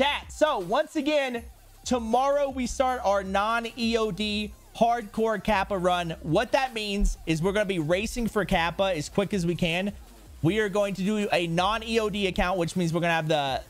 chat. So once again, tomorrow we start our non-EOD hardcore Kappa run. What that means is we're going to be racing for Kappa as quick as we can. We are going to do a non-EOD account, which means we're going to have the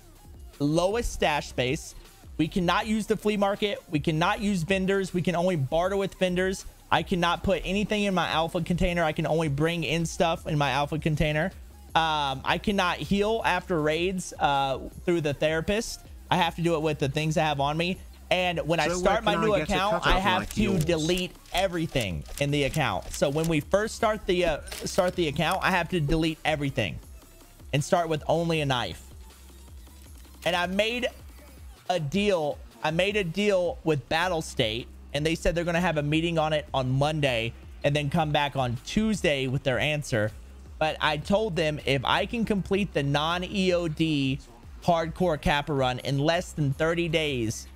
lowest stash space. We cannot use the flea market. We cannot use vendors. We can only barter with vendors. I cannot put anything in my alpha container. I can only bring in stuff in my alpha container. I cannot heal after raids through the therapist. I have to do it with the things I have on me. And when I start my new account, I have to delete everything in the account. So when we first start the account, I have to delete everything and start with only a knife. And I made a deal. I made a deal with Battlestate, and they said they're going to have a meeting on it on Monday and then come back on Tuesday with their answer. But I told them if I can complete the non-EOD hardcore Kappa run in less than 30 days,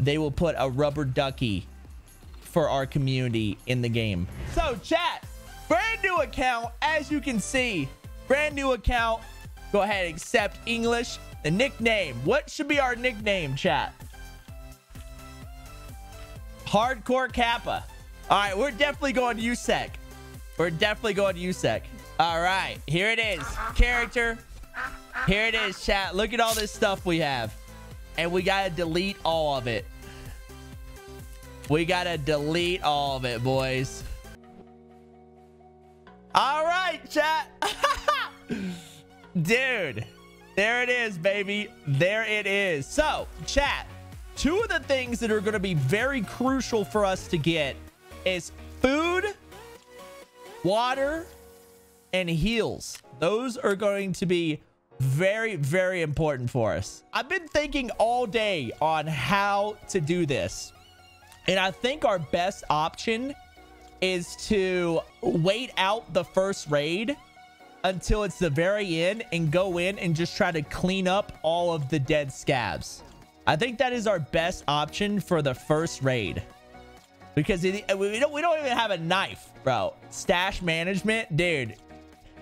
they will put a rubber ducky for our community in the game. So chat, brand new account, as you can see, brand new account. Go ahead, accept English. The nickname, what should be our nickname, chat? Hardcore Kappa. All right, we're definitely going to USEC. We're definitely going to USEC. All right, here it is, character. Here it is, chat. Look at all this stuff we have. And we gotta delete all of it. We gotta delete all of it, boys. All right, chat. Dude, there it is, baby. There it is. So, chat, two of the things that are gonna be very crucial for us to get is food, water, and heals. Those are going to be very important for us. I've been thinking all day on how to do this, and I think our best option is to wait out the first raid until it's the very end and go in and just try to clean up all of the dead scabs. I think that is our best option for the first raid, because we don't even have a knife, bro. Stash management, dude.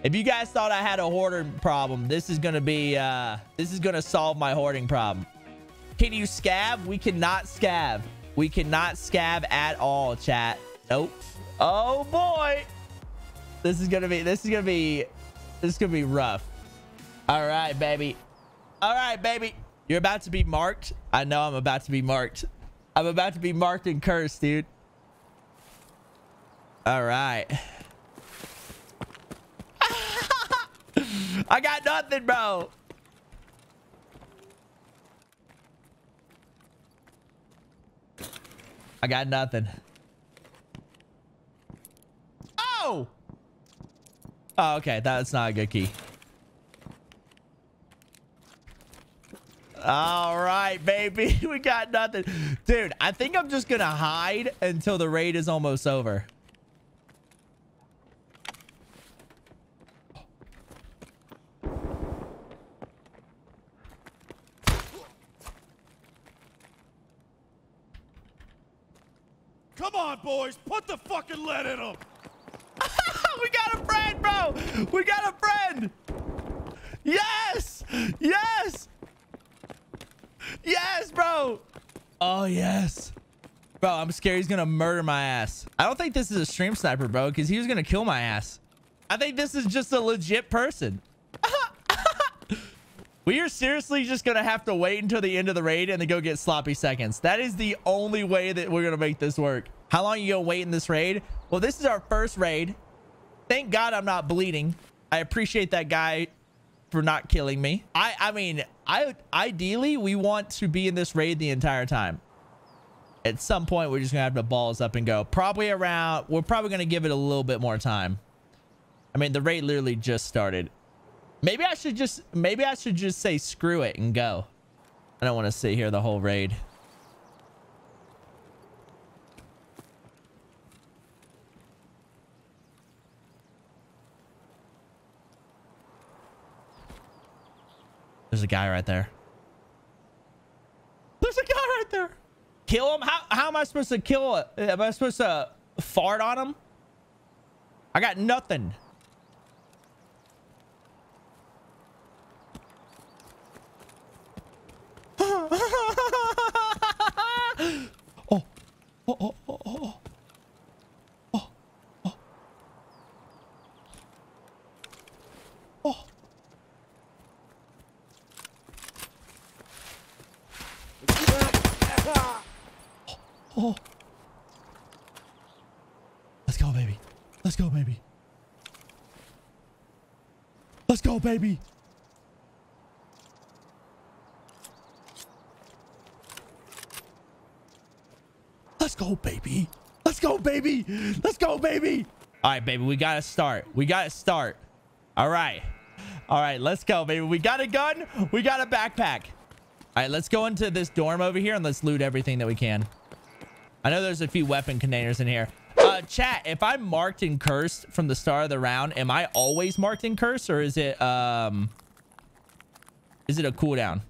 If you guys thought I had a hoarding problem, this is going to be, this is going to solve my hoarding problem. Can you scav? We cannot scav. We cannot scav at all, chat. Nope. Oh boy. This is going to be rough. All right, baby. All right, baby. You're about to be marked. I know I'm about to be marked. I'm about to be marked and cursed, dude. All right. I got nothing, bro. I got nothing. Oh! Oh, okay. That's not a good key. All right, baby. We got nothing. Dude, I think I'm just going to hide until the raid is almost over. Come on, boys, put the fucking lead in him. We got a friend, bro. We got a friend. Yes. Yes. Yes, bro. Oh, yes. Bro, I'm scared he's going to murder my ass. I don't think this is a stream sniper, bro, because he was going to kill my ass. I think this is just a legit person. We are seriously just going to have to wait until the end of the raid and then go get sloppy seconds. That is the only way that we're going to make this work. How long are you going to wait in this raid? Well, this is our first raid. Thank God I'm not bleeding. I appreciate that guy for not killing me. I mean, ideally, we want to be in this raid the entire time. At some point, we're just going to have to balls up and go. Probably around, we're probably going to give it a little bit more time. I mean, the raid literally just started. Maybe I should just say screw it and go. I don't want to sit here the whole raid. There's a guy right there. There's a guy right there. Kill him? How am I supposed to kill it? Am I supposed to fart on him? I got nothing. Oh. Oh. Let's go, baby. Let's go, baby. Let's go, baby. Let's go, baby. Let's go, baby. Let's go, baby. All right, baby. We got to start. We got to start. All right. All right. Let's go, baby. We got a gun. We got a backpack. All right. Let's go into this dorm over here and let's loot everything that we can. I know there's a few weapon containers in here. Chat, if I'm marked and cursed from the start of the round, am I always marked and cursed, or is it a cooldown?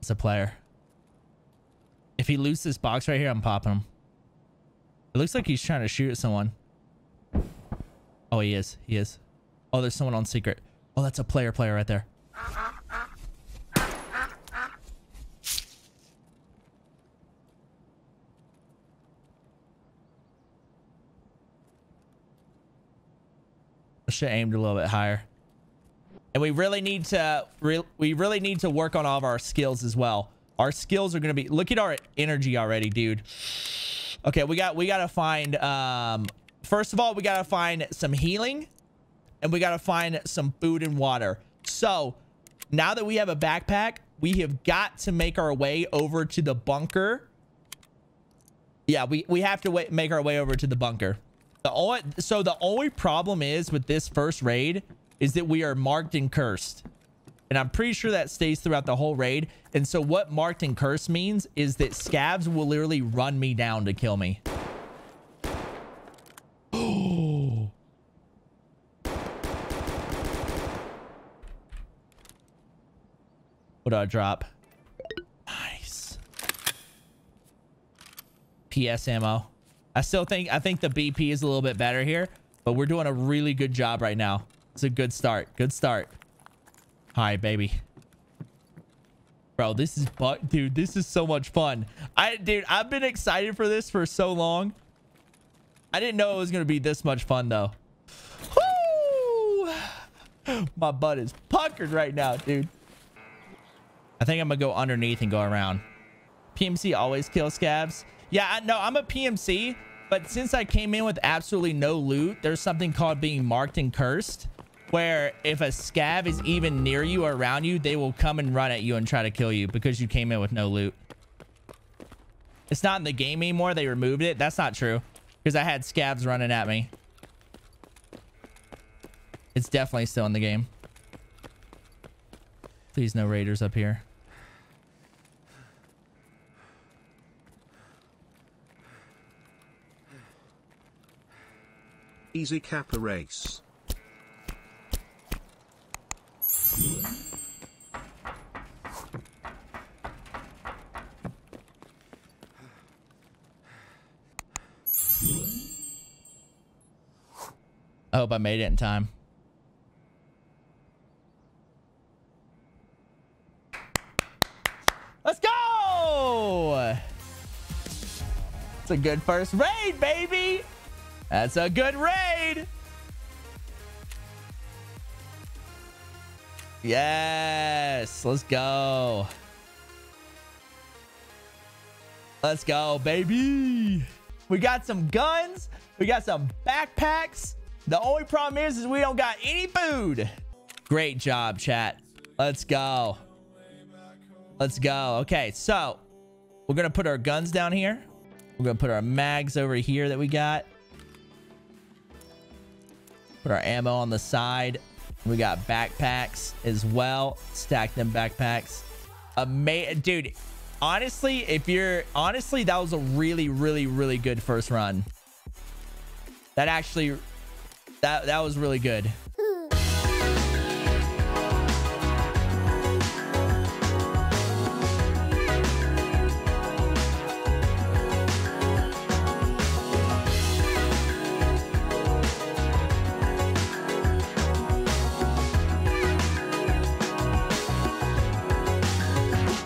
It's a player. If he loots this box right here, I'm popping him. It looks like he's trying to shoot at someone. Oh, he is. He is. Oh, there's someone on secret. Oh, that's a player right there. I should have aimed a little bit higher. And we really need to work on all of our skills as well. Our skills are going to be... Look at our energy already, dude. Okay, we got to find... first of all, we got to find some healing. And we got to find some food and water. So, now that we have a backpack, we have got to make our way over to the bunker. Yeah, we have to make our way over to the bunker. The only problem is with this first raid is that we are marked and cursed. And I'm pretty sure that stays throughout the whole raid. And so what marked and cursed means is that scavs will literally run me down to kill me. Oh. What do I drop? Nice. PS ammo. I think the BP is a little bit better here, but we're doing a really good job right now. It's a good start. Good start. Hi, baby. Bro, this is dude, this is so much fun. I've been excited for this for so long. I didn't know it was gonna be this much fun though. Woo! My butt is puckered right now, dude. I think I'm gonna go underneath and go around. PMC always kills scavs. Yeah, I know I'm a PMC, but since I came in with absolutely no loot, there's something called being marked and cursed, where if a scav is even near you or around you, they will come and run at you and try to kill you because you came in with no loot. It's not in the game anymore. They removed it. That's not true because I had scavs running at me. It's definitely still in the game. Please, no raiders up here. Easy Kappa race. I hope I made it in time. Let's go! It's a good first raid, baby! That's a good raid! Yes, let's go. Let's go, baby. We got some guns. We got some backpacks. The only problem is we don't got any food. Great job, chat. Let's go. Let's go. Okay, so we're going to put our guns down here. We're going to put our mags over here that we got. Put our ammo on the side. We got backpacks as well. Stack them backpacks. Dude, honestly, that was a really good first run. That was really good.